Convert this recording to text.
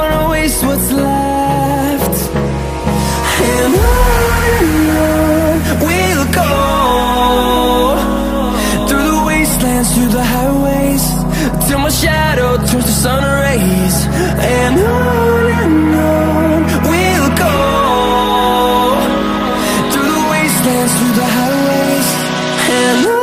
wanna waste what's left. And on we'll go, through the wastelands, through the highways, till my shadow turns to sun rays. And on we'll go, through the wastelands, through the highways, and on.